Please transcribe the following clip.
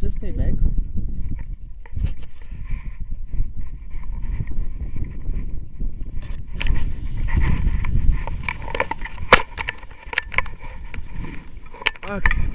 Just stay back. Okay.